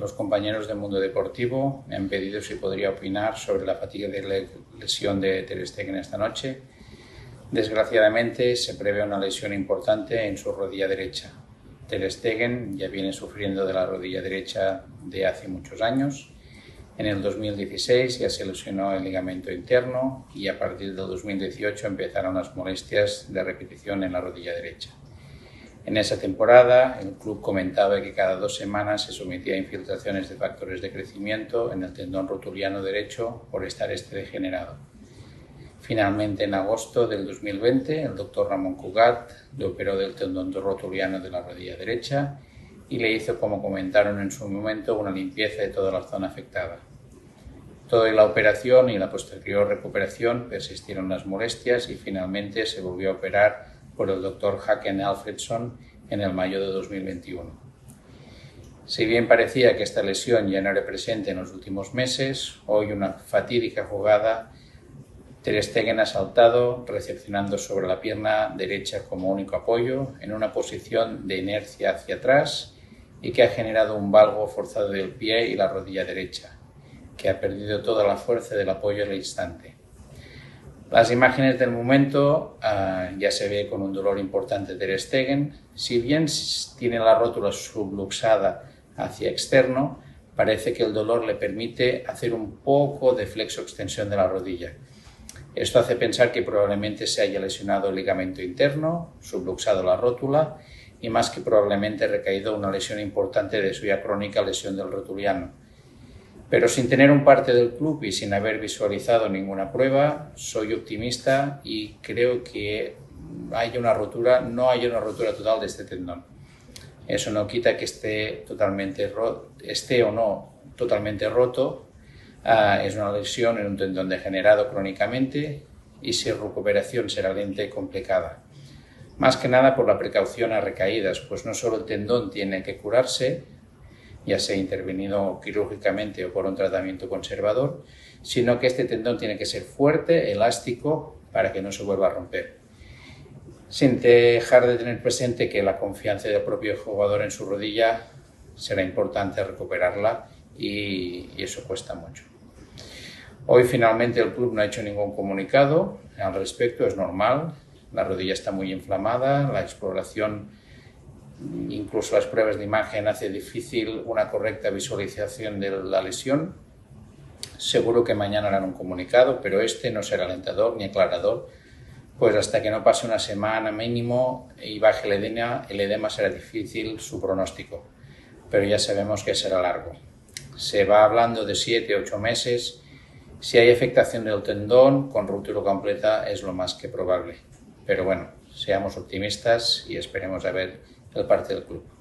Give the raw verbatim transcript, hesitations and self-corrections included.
Los compañeros del Mundo Deportivo me han pedido si podría opinar sobre la fatiga de la lesión de Ter Stegen esta noche. Desgraciadamente se prevé una lesión importante en su rodilla derecha. Ter Stegen ya viene sufriendo de la rodilla derecha de hace muchos años. En el dos mil dieciséis ya se lesionó el ligamento interno y a partir del dos mil dieciocho empezaron las molestias de repetición en la rodilla derecha. En esa temporada, el club comentaba que cada dos semanas se sometía a infiltraciones de factores de crecimiento en el tendón rotuliano derecho por estar este degenerado. Finalmente, en agosto del dos mil veinte, el doctor Ramón Cugat le operó del tendón rotuliano de la rodilla derecha y le hizo, como comentaron en su momento, una limpieza de toda la zona afectada. Toda la operación y la posterior recuperación persistieron las molestias y finalmente se volvió a operar por el doctor Hakan Alfredsson en el mayo de dos mil veintiuno. Si bien parecía que esta lesión ya no era presente en los últimos meses, hoy una fatídica jugada, Ter Stegen ha saltado recepcionando sobre la pierna derecha como único apoyo en una posición de inercia hacia atrás y que ha generado un valgo forzado del pie y la rodilla derecha, que ha perdido toda la fuerza del apoyo al instante. Las imágenes del momento uh, ya se ve con un dolor importante Ter Stegen. Si bien tiene la rótula subluxada hacia externo, parece que el dolor le permite hacer un poco de flexo-extensión de la rodilla. Esto hace pensar que probablemente se haya lesionado el ligamento interno, subluxado la rótula y más que probablemente recaído una lesión importante de su ya crónica lesión del rotuliano. Pero sin tener un parte del club y sin haber visualizado ninguna prueba, soy optimista y creo que hay una rotura, no hay una rotura total de este tendón. Eso no quita que esté, totalmente esté o no totalmente roto. Ah, es una lesión en un tendón degenerado crónicamente y su recuperación será lenta y complicada. Más que nada por la precaución a recaídas, pues no solo el tendón tiene que curarse, ya sea intervenido quirúrgicamente o por un tratamiento conservador, sino que este tendón tiene que ser fuerte, elástico, para que no se vuelva a romper. Sin dejar de tener presente que la confianza del propio jugador en su rodilla será importante recuperarla y, y eso cuesta mucho. Hoy finalmente el club no ha hecho ningún comunicado al respecto, es normal, la rodilla está muy inflamada, la exploración incluso las pruebas de imagen hace difícil una correcta visualización de la lesión. Seguro que mañana harán un comunicado, pero este no será alentador ni aclarador, pues hasta que no pase una semana mínimo y baje el edema, el edema será difícil su pronóstico, pero ya sabemos que será largo. Se va hablando de siete a ocho meses. Si hay afectación del tendón con ruptura completa es lo más que probable, pero bueno, seamos optimistas y esperemos a ver el parte del club.